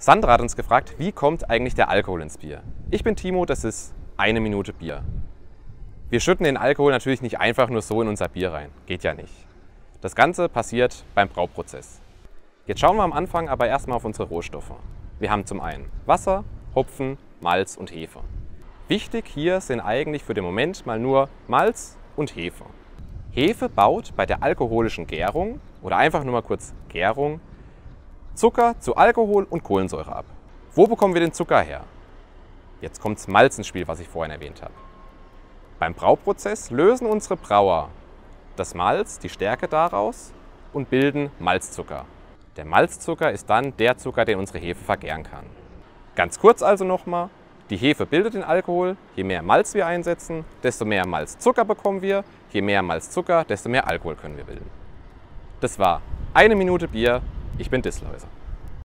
Sandra hat uns gefragt, wie kommt eigentlich der Alkohol ins Bier? Ich bin Timo, das ist 1 Minute Bier. Wir schütten den Alkohol natürlich nicht einfach nur so in unser Bier rein. Geht ja nicht. Das Ganze passiert beim Brauprozess. Jetzt schauen wir am Anfang aber erstmal auf unsere Rohstoffe. Wir haben zum einen Wasser, Hopfen, Malz und Hefe. Wichtig hier sind eigentlich für den Moment mal nur Malz und Hefe. Hefe baut bei der alkoholischen Gärung, oder einfach nur mal kurz Gärung, Zucker zu Alkohol und Kohlensäure ab. Wo bekommen wir den Zucker her? Jetzt kommt das Malz ins Spiel, was ich vorhin erwähnt habe. Beim Brauprozess lösen unsere Brauer das Malz, die Stärke daraus, und bilden Malzzucker. Der Malzzucker ist dann der Zucker, den unsere Hefe vergären kann. Ganz kurz also nochmal, die Hefe bildet den Alkohol, je mehr Malz wir einsetzen, desto mehr Malzzucker bekommen wir, je mehr Malzzucker, desto mehr Alkohol können wir bilden. Das war 1 Minute Bier, ich bin Distelhäuser.